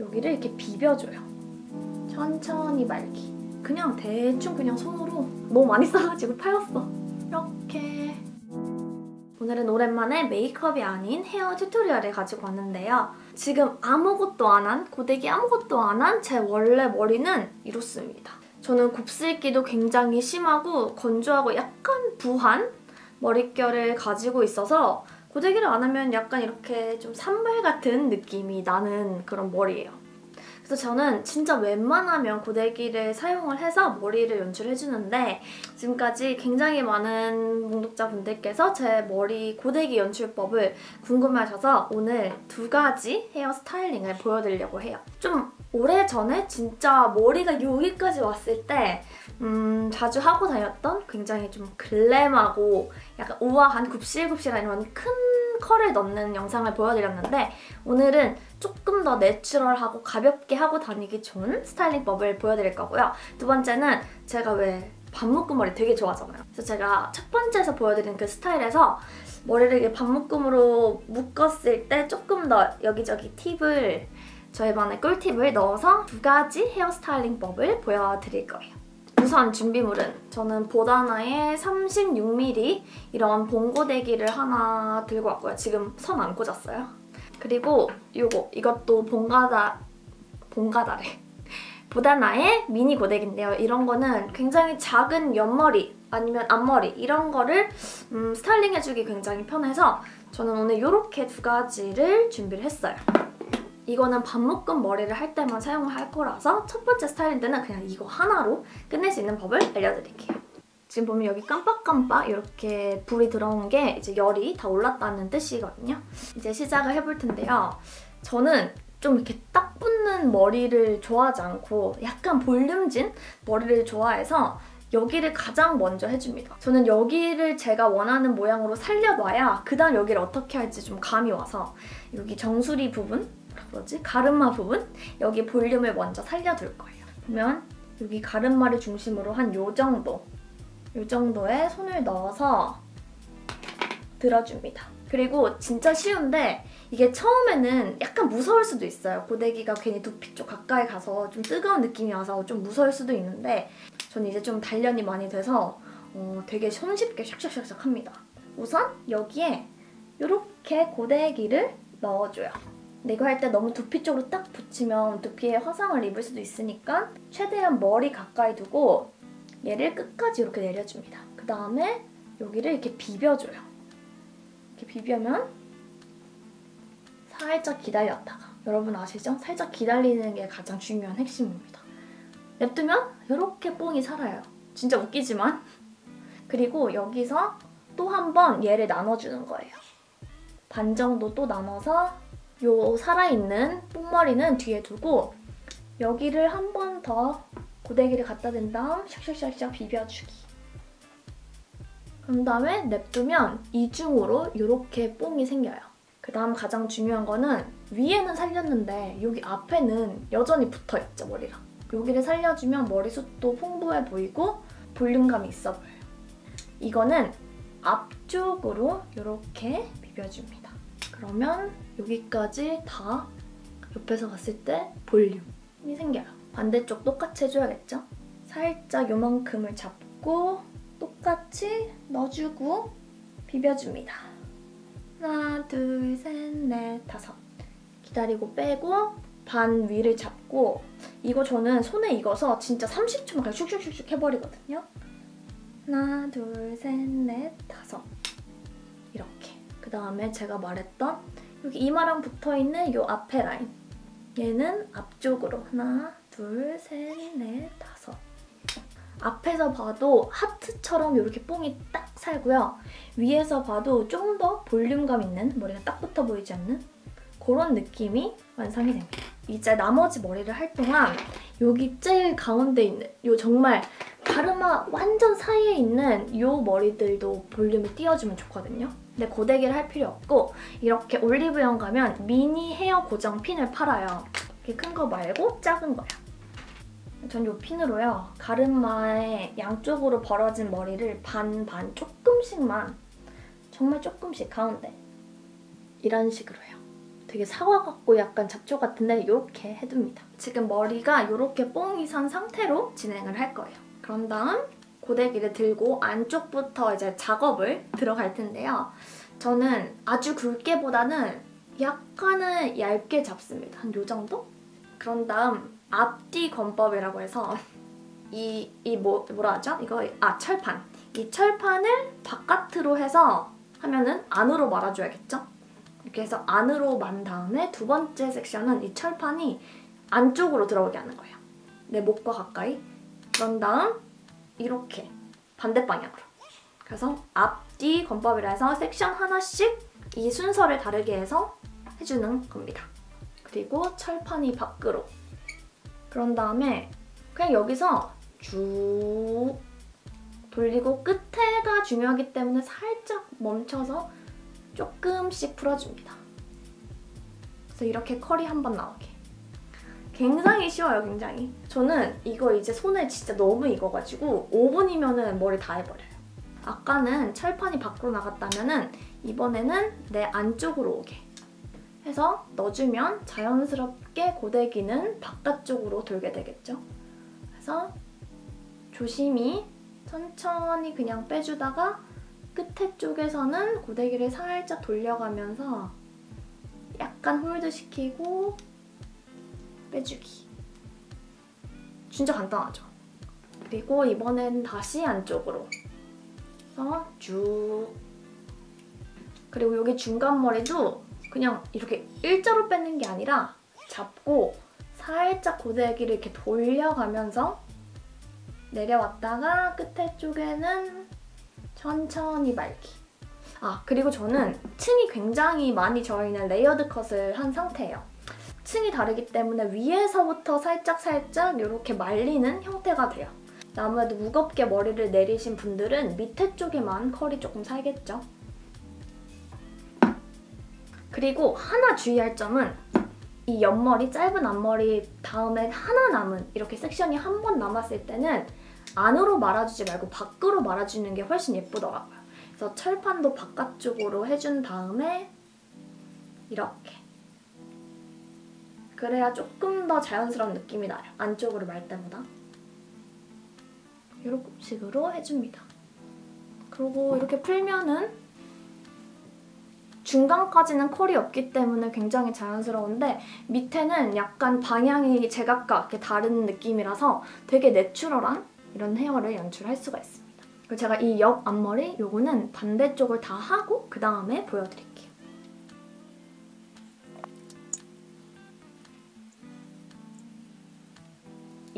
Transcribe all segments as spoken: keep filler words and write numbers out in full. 여기를 이렇게 비벼줘요. 천천히 말기. 그냥 대충 그냥 손으로 너무 많이 싸가지고 파였어. 이렇게. 오늘은 오랜만에 메이크업이 아닌 헤어 튜토리얼을 가지고 왔는데요. 지금 아무것도 안 한, 고데기 아무것도 안 한 제 원래 머리는 이렇습니다. 저는 곱슬기도 굉장히 심하고 건조하고 약간 부한 머릿결을 가지고 있어서 고데기를 안 하면 약간 이렇게 좀 산발 같은 느낌이 나는 그런 머리예요. 그래서 저는 진짜 웬만하면 고데기를 사용을 해서 머리를 연출해주는데 지금까지 굉장히 많은 목격자분들께서 제 머리 고데기 연출법을 궁금해하셔서 오늘 두 가지 헤어 스타일링을 보여드리려고 해요. 좀 오래전에 진짜 머리가 여기까지 왔을 때 음, 자주 하고 다녔던 굉장히 좀 글램하고 약간 우아한 굽실굽실한 이런 큰 컬을 넣는 영상을 보여드렸는데 오늘은 조금 더 내추럴하고 가볍게 하고 다니기 좋은 스타일링법을 보여드릴 거고요. 두 번째는 제가 왜 밥 묶음머리 되게 좋아하잖아요. 그래서 제가 첫 번째에서 보여드린 그 스타일에서 머리를 밥 묶음으로 묶었을 때 조금 더 여기저기 팁을 저희만의 꿀팁을 넣어서 두 가지 헤어 스타일링법을 보여드릴 거예요. 우선 준비물은 저는 보다나의 삼십육 밀리미터 이런 봉고데기를 하나 들고 왔고요. 지금 선 안 꽂았어요. 그리고 요거, 이것도 봉가다, 봉가다래. 보다나의 미니 고데기인데요. 이런 거는 굉장히 작은 옆머리 아니면 앞머리 이런 거를 음, 스타일링해주기 굉장히 편해서 저는 오늘 요렇게 두 가지를 준비를 했어요. 이거는 밥 묶음 머리를 할 때만 사용을 할 거라서 첫 번째 스타일링 때는 그냥 이거 하나로 끝낼 수 있는 법을 알려드릴게요. 지금 보면 여기 깜빡깜빡 이렇게 불이 들어온 게 이제 열이 다 올랐다는 뜻이거든요. 이제 시작을 해볼 텐데요. 저는 좀 이렇게 딱 붙는 머리를 좋아하지 않고 약간 볼륨진 머리를 좋아해서 여기를 가장 먼저 해줍니다. 저는 여기를 제가 원하는 모양으로 살려놔야 그 다음 여기를 어떻게 할지 좀 감이 와서 여기 정수리 부분? 뭐지? 가르마 부분? 여기 볼륨을 먼저 살려둘 거예요. 보면 여기 가르마를 중심으로 한 요 정도 요 정도에 손을 넣어서 들어줍니다. 그리고 진짜 쉬운데 이게 처음에는 약간 무서울 수도 있어요. 고데기가 괜히 두피 쪽 가까이 가서 좀 뜨거운 느낌이 와서 좀 무서울 수도 있는데 저는 이제 좀 단련이 많이 돼서 어, 되게 손쉽게 샥샥샥샥 합니다. 우선 여기에 요렇게 고데기를 넣어줘요. 근데 이거 할 때 너무 두피 쪽으로 딱 붙이면 두피에 화상을 입을 수도 있으니까 최대한 머리 가까이 두고 얘를 끝까지 이렇게 내려줍니다. 그 다음에 여기를 이렇게 비벼줘요. 이렇게 비벼면 살짝 기다렸다가 여러분 아시죠? 살짝 기다리는 게 가장 중요한 핵심입니다. 냅두면 이렇게 뽕이 살아요. 진짜 웃기지만 그리고 여기서 또 한 번 얘를 나눠주는 거예요. 반 정도 또 나눠서 요 살아있는 뽕머리는 뒤에 두고 여기를 한 번 더 고데기를 갖다 댄 다음 샥샥샥샥 비벼주기. 그런 다음에 냅두면 이중으로 이렇게 뽕이 생겨요. 그 다음 가장 중요한 거는 위에는 살렸는데 여기 앞에는 여전히 붙어있죠, 머리랑. 여기를 살려주면 머리숱도 풍부해 보이고 볼륨감이 있어 보여요. 이거는 앞쪽으로 이렇게 비벼줍니다. 그러면 여기까지 다 옆에서 봤을 때 볼륨이 생겨요. 반대쪽 똑같이 해줘야겠죠? 살짝 요만큼을 잡고 똑같이 넣어주고 비벼줍니다. 하나, 둘, 셋, 넷, 다섯. 기다리고 빼고 반 위를 잡고 이거 저는 손에 익어서 진짜 삼십 초만 그냥 슉슉슉슉 해버리거든요. 하나, 둘, 셋, 넷, 다섯. 이렇게. 그 다음에 제가 말했던 여기 이마랑 붙어있는 이 앞에 라인 얘는 앞쪽으로 하나, 둘, 셋, 넷, 다섯 앞에서 봐도 하트처럼 이렇게 뽕이 딱 살고요. 위에서 봐도 조금 더 볼륨감 있는 머리가 딱 붙어 보이지 않는 그런 느낌이 완성이 됩니다. 이제 나머지 머리를 할 동안 여기 제일 가운데 있는 이 정말 가르마 완전 사이에 있는 이 머리들도 볼륨을 띄워주면 좋거든요. 근데 고데기를 할 필요 없고 이렇게 올리브영 가면 미니 헤어 고정 핀을 팔아요. 이렇게 큰 거 말고 작은 거예요. 전 이 핀으로요. 가르마의 양쪽으로 벌어진 머리를 반반 조금씩만 정말 조금씩 가운데 이런 식으로 해요. 되게 사과 같고 약간 잡초 같은데 이렇게 해둡니다. 지금 머리가 이렇게 뽕이 선 상태로 진행을 할 거예요. 그런 다음 고데기를 들고 안쪽부터 이제 작업을 들어갈 텐데요. 저는 아주 굵게보다는 약간은 얇게 잡습니다. 한 요 정도? 그런 다음 앞뒤 건법이라고 해서 이, 이 뭐, 뭐라 하죠? 이거, 아, 철판. 이 철판을 바깥으로 해서 하면은 안으로 말아줘야겠죠? 이렇게 해서 안으로 만 다음에 두 번째 섹션은 이 철판이 안쪽으로 들어오게 하는 거예요. 내 목과 가까이. 그런 다음 이렇게 반대 방향으로. 그래서 앞뒤 건법이라 해서 섹션 하나씩 이 순서를 다르게 해서 해주는 겁니다. 그리고 철판이 밖으로. 그런 다음에 그냥 여기서 쭉 돌리고 끝에가 중요하기 때문에 살짝 멈춰서 조금씩 풀어줍니다. 그래서 이렇게 컬이 한 번 나오게. 굉장히 쉬워요, 굉장히. 저는 이거 이제 손에 진짜 너무 익어가지고 오 분이면은 머리 다 해버려요. 아까는 철판이 밖으로 나갔다면은 이번에는 내 안쪽으로 오게 해서 넣어주면 자연스럽게 고데기는 바깥쪽으로 돌게 되겠죠. 그래서 조심히 천천히 그냥 빼주다가 끝에 쪽에서는 고데기를 살짝 돌려가면서 약간 홀드시키고 빼주기. 진짜 간단하죠? 그리고 이번엔 다시 안쪽으로 그래서 쭉. 그리고 여기 중간 머리도 그냥 이렇게 일자로 빼는 게 아니라 잡고 살짝 고데기를 이렇게 돌려가면서 내려왔다가 끝에 쪽에는 천천히 말기. 아, 그리고 저는 층이 굉장히 많이 저희는 레이어드 컷을 한 상태예요. 층이 다르기 때문에 위에서부터 살짝살짝 이렇게 말리는 형태가 돼요. 아무래도 무겁게 머리를 내리신 분들은 밑에 쪽에만 컬이 조금 살겠죠. 그리고 하나 주의할 점은 이 옆머리, 짧은 앞머리 다음에 하나 남은 이렇게 섹션이 한 번 남았을 때는 안으로 말아주지 말고 밖으로 말아주는 게 훨씬 예쁘더라고요. 그래서 철판도 바깥쪽으로 해준 다음에 이렇게. 그래야 조금 더 자연스러운 느낌이 나요. 안쪽으로 말 때보다. 이런 식으로 해줍니다. 그리고 이렇게 풀면은 중간까지는 컬이 없기 때문에 굉장히 자연스러운데 밑에는 약간 방향이 제각각 이렇게 다른 느낌이라서 되게 내추럴한 이런 헤어를 연출할 수가 있습니다. 그리고 제가 이 옆 앞머리 요거는 반대쪽을 다 하고 그 다음에 보여드릴게요.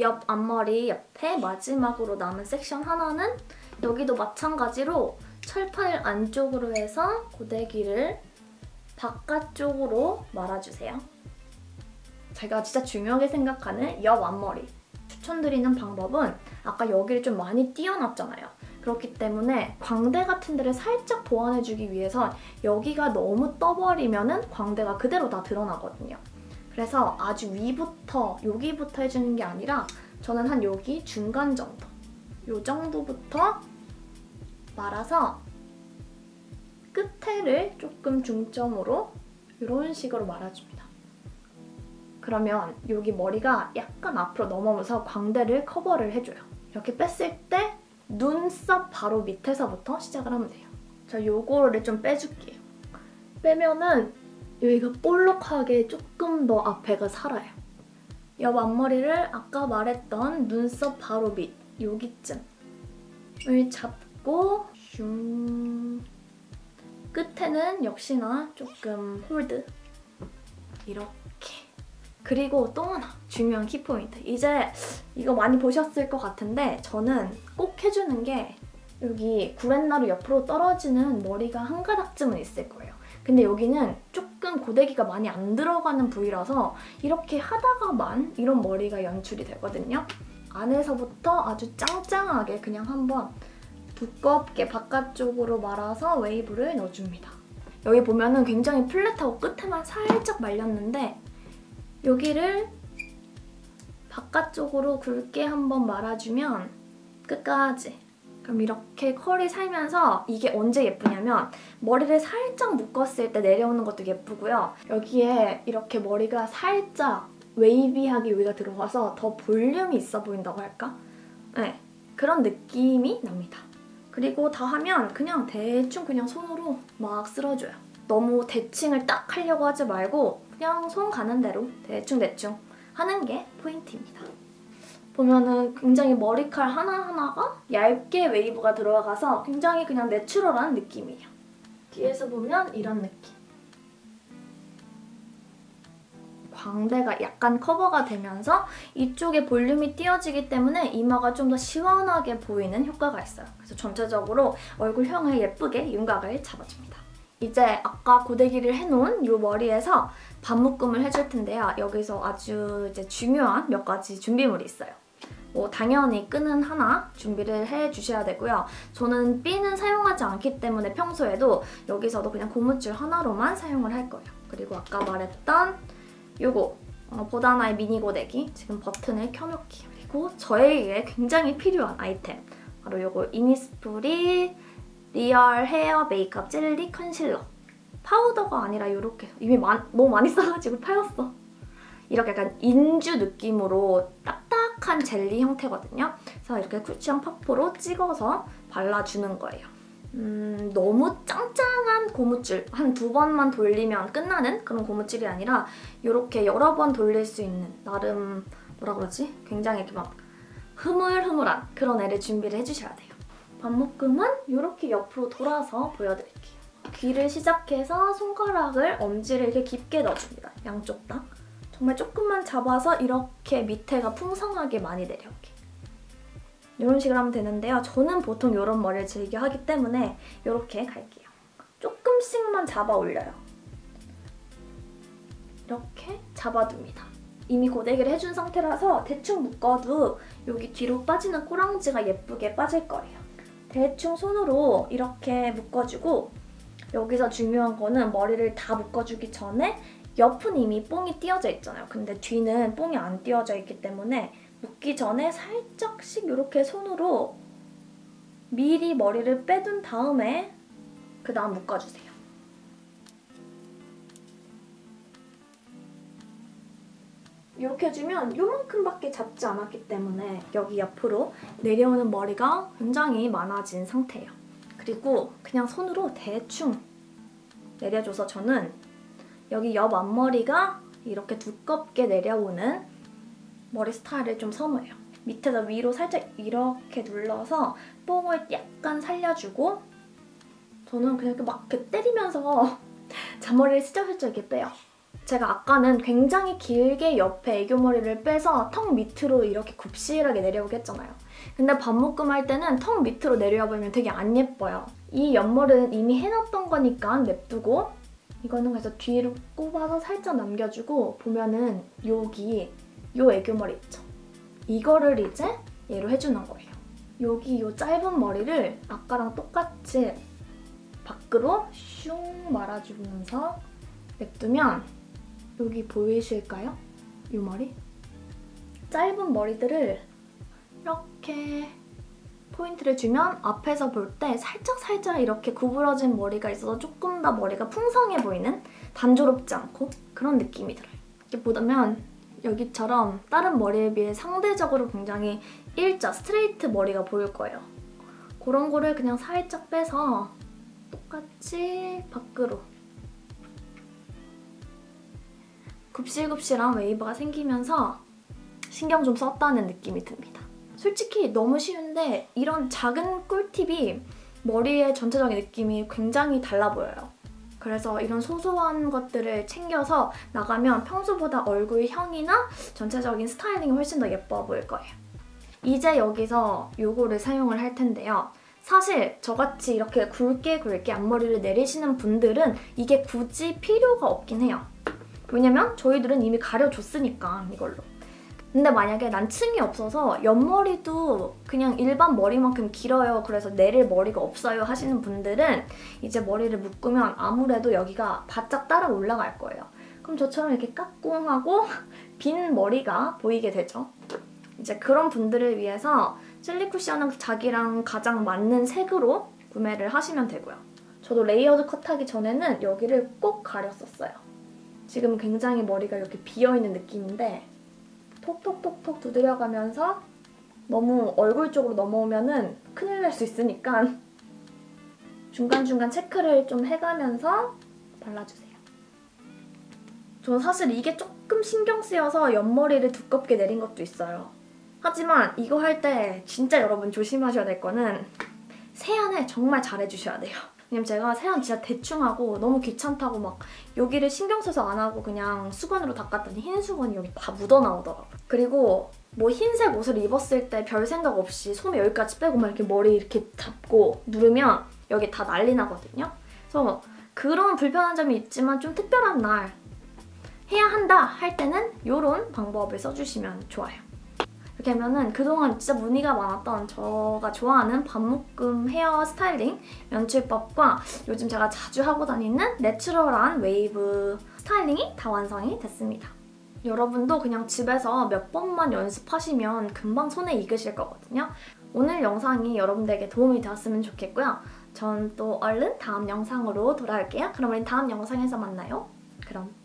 옆 앞머리 옆에 마지막으로 남은 섹션 하나는 여기도 마찬가지로 철판 안쪽으로 해서 고데기를 바깥쪽으로 말아주세요. 제가 진짜 중요하게 생각하는 옆 앞머리. 추천드리는 방법은 아까 여기를 좀 많이 띄어놨잖아요. 그렇기 때문에 광대 같은 데를 살짝 보완해주기 위해선 여기가 너무 떠버리면은 광대가 그대로 다 드러나거든요. 그래서 아주 위부터, 여기부터 해주는 게 아니라 저는 한 여기 중간 정도, 요 정도부터 말아서 끝에를 조금 중점으로 이런 식으로 말아줍니다. 그러면 여기 머리가 약간 앞으로 넘어오면서 광대를 커버를 해줘요. 이렇게 뺐을 때 눈썹 바로 밑에서부터 시작을 하면 돼요. 저 요거를 좀 빼줄게요. 빼면은 여기가 볼록하게 조금 더 앞에가 살아요. 옆 앞머리를 아까 말했던 눈썹 바로 밑, 여기쯤을 잡고 슝. 끝에는 역시나 조금 홀드. 이렇게. 그리고 또 하나 중요한 키포인트. 이제 이거 많이 보셨을 것 같은데 저는 꼭 해주는 게 여기 구렛나루 옆으로 떨어지는 머리가 한 가닥쯤은 있을 거예요. 근데 여기는 조금 고데기가 많이 안 들어가는 부위라서 이렇게 하다가만 이런 머리가 연출이 되거든요. 안에서부터 아주 짱짱하게 그냥 한번 두껍게 바깥쪽으로 말아서 웨이브를 넣어줍니다. 여기 보면은 굉장히 플랫하고 끝에만 살짝 말렸는데 여기를 바깥쪽으로 굵게 한번 말아주면 끝까지 그럼 이렇게 컬이 살면서 이게 언제 예쁘냐면 머리를 살짝 묶었을 때 내려오는 것도 예쁘고요. 여기에 이렇게 머리가 살짝 웨이비하게 여기가 들어가서 더 볼륨이 있어 보인다고 할까? 네, 그런 느낌이 납니다. 그리고 다 하면 그냥 대충 그냥 손으로 막 쓸어줘요. 너무 대칭을 딱 하려고 하지 말고 그냥 손 가는 대로 대충대충 하는 게 포인트입니다. 보면은 굉장히 머리칼 하나하나가 얇게 웨이브가 들어가서 굉장히 그냥 내추럴한 느낌이에요. 뒤에서 보면 이런 느낌. 광대가 약간 커버가 되면서 이쪽에 볼륨이 띄어지기 때문에 이마가 좀 더 시원하게 보이는 효과가 있어요. 그래서 전체적으로 얼굴형을 예쁘게 윤곽을 잡아줍니다. 이제 아까 고데기를 해놓은 이 머리에서 반묶음을 해줄 텐데요. 여기서 아주 이제 중요한 몇 가지 준비물이 있어요. 뭐 당연히 끈은 하나 준비를 해주셔야 되고요. 저는 삐는 사용하지 않기 때문에 평소에도 여기서도 그냥 고무줄 하나로만 사용을 할 거예요. 그리고 아까 말했던 요거 어, 보다나의 미니 고데기 지금 버튼을 켜놓기. 그리고 저에게 굉장히 필요한 아이템 바로 요거 이니스프리 리얼 헤어 메이크업 젤리 컨실러. 파우더가 아니라 요렇게 이미 마, 너무 많이 써가지고 파였어. 이렇게 약간 인주 느낌으로 딱딱한 젤리 형태거든요. 그래서 이렇게 쿠션 파포로 찍어서 발라주는 거예요. 음, 너무 짱짱한 고무줄, 한 두 번만 돌리면 끝나는 그런 고무줄이 아니라 이렇게 여러 번 돌릴 수 있는 나름 뭐라 그러지? 굉장히 이렇게 막 흐물흐물한 그런 애를 준비를 해주셔야 돼요. 반묶음은 이렇게 옆으로 돌아서 보여드릴게요. 귀를 시작해서 손가락을 엄지를 이렇게 깊게 넣어줍니다. 양쪽 다. 정말 조금만 잡아서 이렇게 밑에가 풍성하게 많이 내려오게. 이런 식으로 하면 되는데요. 저는 보통 이런 머리를 즐겨 하기 때문에 이렇게 갈게요. 조금씩만 잡아 올려요. 이렇게 잡아둡니다. 이미 고데기를 해준 상태라서 대충 묶어도 여기 뒤로 빠지는 꼬랑지가 예쁘게 빠질 거예요. 대충 손으로 이렇게 묶어주고 여기서 중요한 거는 머리를 다 묶어주기 전에 옆은 이미 뽕이 띄어져 있잖아요. 근데 뒤는 뽕이 안 띄어져 있기 때문에 묶기 전에 살짝씩 이렇게 손으로 미리 머리를 빼둔 다음에 그 다음 묶어주세요. 이렇게 해주면 요만큼밖에 잡지 않았기 때문에 여기 옆으로 내려오는 머리가 굉장히 많아진 상태예요. 그리고 그냥 손으로 대충 내려줘서 저는 여기 옆 앞머리가 이렇게 두껍게 내려오는 머리 스타일을 좀 선호해요. 밑에서 위로 살짝 이렇게 눌러서 뽕을 약간 살려주고 저는 그냥 이렇게 막 이렇게 때리면서 잔머리를 슬쩍슬쩍 이렇게 빼요. 제가 아까는 굉장히 길게 옆에 애교머리를 빼서 턱 밑으로 이렇게 굽실하게 내려오게 했잖아요. 근데 반묶음 할 때는 턱 밑으로 내려와 보면 되게 안 예뻐요. 이 옆머리는 이미 해놨던 거니까 냅두고 이거는 그래서 뒤로 꼽아서 살짝 남겨주고 보면은 여기 요 애교머리 있죠? 이거를 이제 얘로 해주는 거예요. 여기 요 짧은 머리를 아까랑 똑같이 밖으로 슝 말아주면서 냅두면 여기 보이실까요? 요 머리? 짧은 머리들을 이렇게 포인트를 주면 앞에서 볼 때 살짝살짝 이렇게 구부러진 머리가 있어서 조금 더 머리가 풍성해 보이는 단조롭지 않고 그런 느낌이 들어요. 이렇게 보면 여기처럼 다른 머리에 비해 상대적으로 굉장히 일자, 스트레이트 머리가 보일 거예요. 그런 거를 그냥 살짝 빼서 똑같이 밖으로 굽실굽실한 웨이브가 생기면서 신경 좀 썼다는 느낌이 듭니다. 솔직히 너무 쉬운데 이런 작은 꿀팁이 머리의 전체적인 느낌이 굉장히 달라 보여요. 그래서 이런 소소한 것들을 챙겨서 나가면 평소보다 얼굴형이나 전체적인 스타일링이 훨씬 더 예뻐 보일 거예요. 이제 여기서 요거를 사용을 할 텐데요. 사실 저같이 이렇게 굵게 굵게 앞머리를 내리시는 분들은 이게 굳이 필요가 없긴 해요. 왜냐면 저희들은 이미 가려줬으니까 이걸로. 근데 만약에 난 층이 없어서 옆머리도 그냥 일반 머리만큼 길어요. 그래서 내릴 머리가 없어요 하시는 분들은 이제 머리를 묶으면 아무래도 여기가 바짝 따라 올라갈 거예요. 그럼 저처럼 이렇게 까꿍하고 빈 머리가 보이게 되죠. 이제 그런 분들을 위해서 실리 쿠션은 자기랑 가장 맞는 색으로 구매를 하시면 되고요. 저도 레이어드 컷하기 전에는 여기를 꼭 가렸었어요. 지금 굉장히 머리가 이렇게 비어있는 느낌인데 톡톡톡톡 두드려가면서 너무 얼굴 쪽으로 넘어오면은 큰일 날 수 있으니까 중간중간 체크를 좀 해가면서 발라주세요. 저는 사실 이게 조금 신경 쓰여서 옆머리를 두껍게 내린 것도 있어요. 하지만 이거 할 때 진짜 여러분 조심하셔야 될 거는 세안을 정말 잘해주셔야 돼요. 왜냐면 제가 세안 진짜 대충하고 너무 귀찮다고 막 여기를 신경 써서 안 하고 그냥 수건으로 닦았더니 흰 수건이 여기 다 묻어나오더라고요. 그리고 뭐 흰색 옷을 입었을 때 별 생각 없이 소매 여기까지 빼고 막 이렇게 머리 이렇게 잡고 누르면 여기 다 난리 나거든요. 그래서 그런 불편한 점이 있지만 좀 특별한 날 해야 한다 할 때는 이런 방법을 써주시면 좋아요. 이렇게 하면은 그동안 진짜 문의가 많았던 제가 좋아하는 반묶음 헤어 스타일링 연출법과 요즘 제가 자주 하고 다니는 내추럴한 웨이브 스타일링이 다 완성이 됐습니다. 여러분도 그냥 집에서 몇 번만 연습하시면 금방 손에 익으실 거거든요. 오늘 영상이 여러분들에게 도움이 되었으면 좋겠고요. 전 또 얼른 다음 영상으로 돌아올게요. 그럼 우리 다음 영상에서 만나요. 그럼.